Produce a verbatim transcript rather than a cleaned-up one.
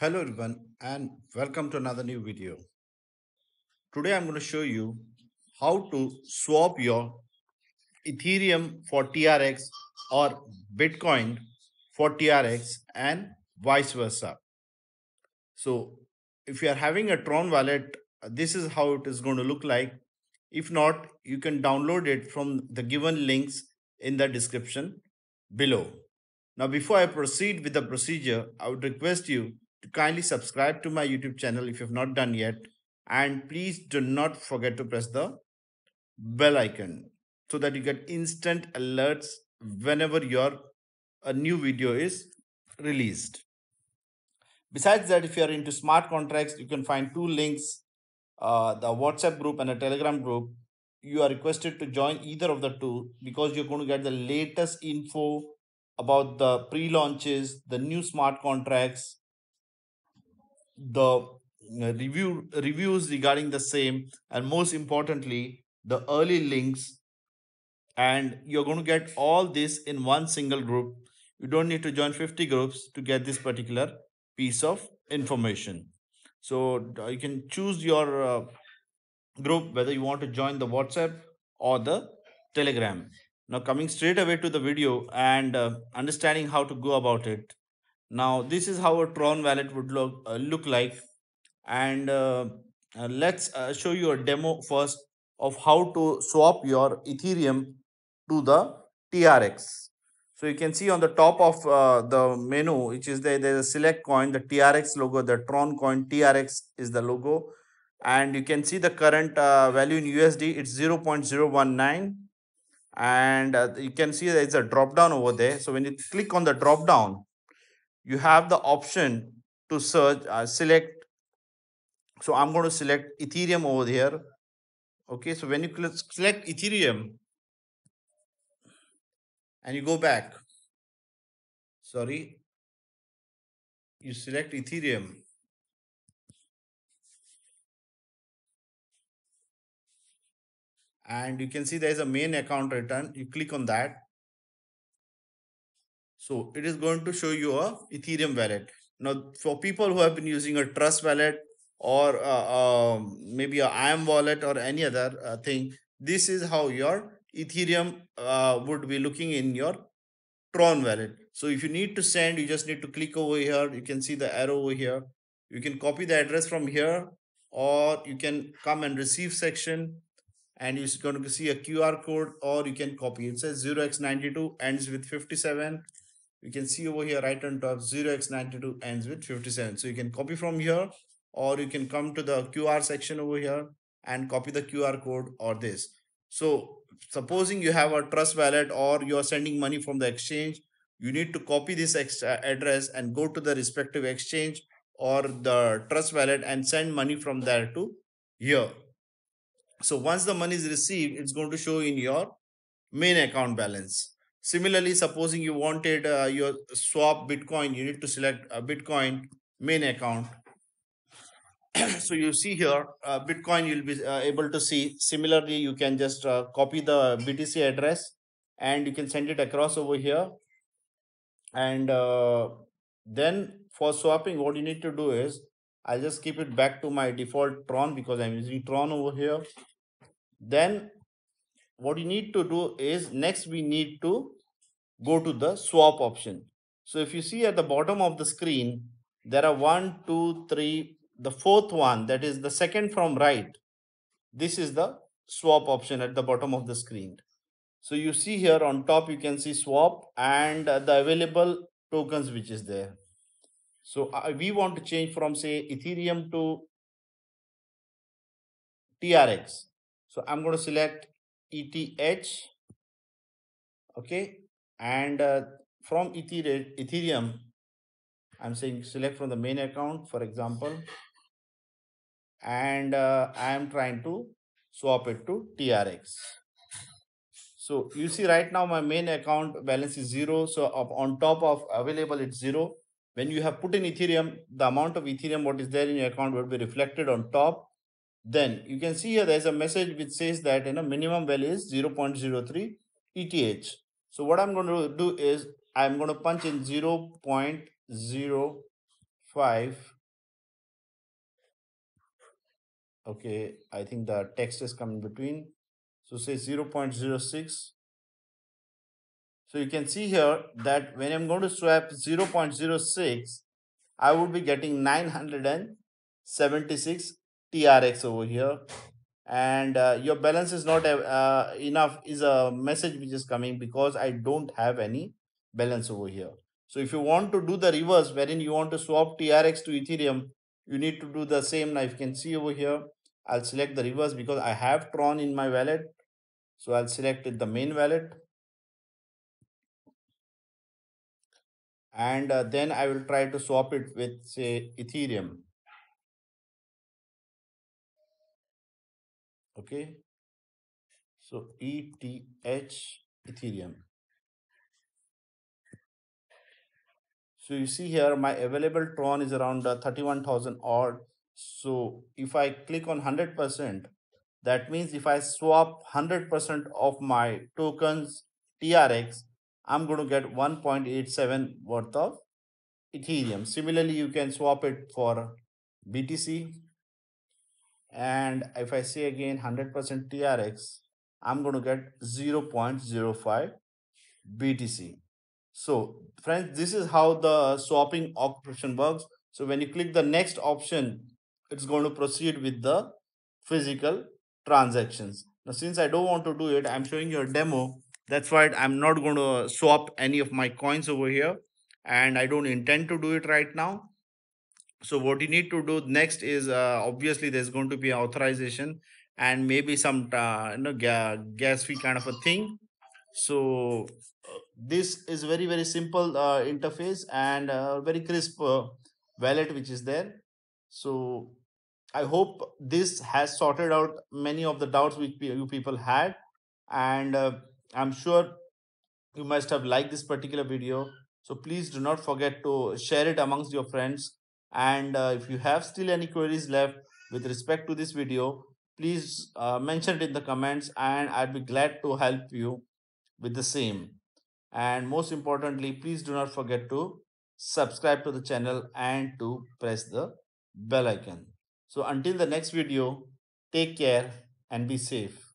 Hello everyone and welcome to another new video. Today I'm going to show you how to swap your Ethereum for T R X or Bitcoin for T R X and vice versa. So if you are having a Tron wallet, this is how it is going to look like. If not, you can download it from the given links in the description below. Now before I proceed with the procedure, I would request you to kindly subscribe to my YouTube channel if you have not done yet, and please do not forget to press the bell icon so that you get instant alerts whenever your a new video is released. Besides that, if you are into smart contracts, you can find two links, uh, the WhatsApp group and a Telegram group. You are requested to join either of the two because you're going to get the latest info about the pre-launches, the new smart contracts, the review reviews regarding the same, and most importantly the early links. And you're going to get all this in one single group. You don't need to join fifty groups to get this particular piece of information. So you can choose your uh, group, whether you want to join the WhatsApp or the Telegram. Now coming straight away to the video and uh, understanding how to go about it. Now this is how a Tron wallet would look, uh, look like, and uh, uh, let's uh, show you a demo first of how to swap your Ethereum to the T R X. So you can see on the top of uh, the menu, which is there, there's a select coin, the T R X logo, the Tron coin, T R X is the logo. And you can see the current uh, value in U S D, it's zero point zero one nine. And uh, you can see there's a drop down over there. So when you click on the drop down, you have the option to search, uh, select. So I'm going to select Ethereum over here. Okay, so when you select Ethereum and you go back, sorry, you select Ethereum. And you can see there is a main account return. You click on that. So it is going to show you a Ethereum wallet. Now for people who have been using a Trust wallet or uh, uh, maybe a I A M wallet or any other uh, thing, this is how your Ethereum uh, would be looking in your Tron wallet. So if you need to send, you just need to click over here. You can see the arrow over here. You can copy the address from here, or you can come and receive section and you're going to see a Q R code, or you can copy. It says zero x ninety-two ends with fifty-seven. You can see over here right on top, zero x ninety-two ends with fifty-seven. So you can copy from here, or you can come to the Q R section over here and copy the Q R code or this. So supposing you have a Trust wallet or you're sending money from the exchange, you need to copy this address and go to the respective exchange or the Trust wallet and send money from there to here. So once the money is received, it's going to show in your main account balance. Similarly, supposing you wanted uh, your swap Bitcoin, you need to select a Bitcoin main account. So you see here, uh, Bitcoin you'll be uh, able to see. Similarly, you can just uh, copy the B T C address and you can send it across over here. And uh, then for swapping, what you need to do is, I'll just keep it back to my default Tron because I'm using Tron over here. Then what you need to do is, next we need to go to the swap option. So if you see at the bottom of the screen, there are one, two, three, the fourth one, that is the second from right. This is the swap option at the bottom of the screen. So you see here on top, you can see swap and the available tokens which is there. So uh, we want to change from say Ethereum to T R X. So I'm going to select E T H. Okay. And uh, from Ethereum, I'm saying select from the main account, for example. And uh, I'm trying to swap it to T R X. So you see right now my main account balance is zero. So up on top of available, it's zero. When you have put in Ethereum, the amount of Ethereum what is there in your account will be reflected on top. Then you can see here there is a message which says that you know, minimum value is zero point zero three E T H. So what I'm going to do is I'm going to punch in zero point zero five five. Okay, I think the text has come in between. So say zero point zero six. So you can see here that when I'm going to swap zero point zero six, I would be getting nine hundred seventy-six T R X over here. And uh, your balance is not uh, enough is a message which is coming because I don't have any balance over here. So if you want to do the reverse wherein you want to swap T R X to Ethereum, you need to do the same. Now you can see over here, I'll select the reverse because I have Tron in my wallet. So I'll select it, the main wallet. And uh, then I will try to swap it with, say, Ethereum. Okay. So E T H, Ethereum. So you see here, my available Tron is around uh, thirty-one thousand odd. So if I click on one hundred percent, that means if I swap one hundred percent of my tokens T R X, I'm going to get one point eight seven worth of Ethereum. Similarly, you can swap it for B T C. And if I say again one hundred percent T R X, I'm going to get zero point zero five B T C. So friends, this is how the swapping operation works. So when you click the next option, it's going to proceed with the physical transactions. Now, since I don't want to do it, I'm showing you a demo. That's why I'm not going to swap any of my coins over here, and I don't intend to do it right now. So what you need to do next is uh, obviously there's going to be an authorization and maybe some uh, you know, gas fee kind of a thing. So uh, this is very, very simple uh, interface and uh, very crisp uh, wallet which is there. So I hope this has sorted out many of the doubts which you people had, and uh, I'm sure you must have liked this particular video. So please do not forget to share it amongst your friends. And uh, if you have still any queries left with respect to this video, please uh, mention it in the comments and I'd be glad to help you with the same. And most importantly, please do not forget to subscribe to the channel and to press the bell icon. So until the next video, take care and be safe.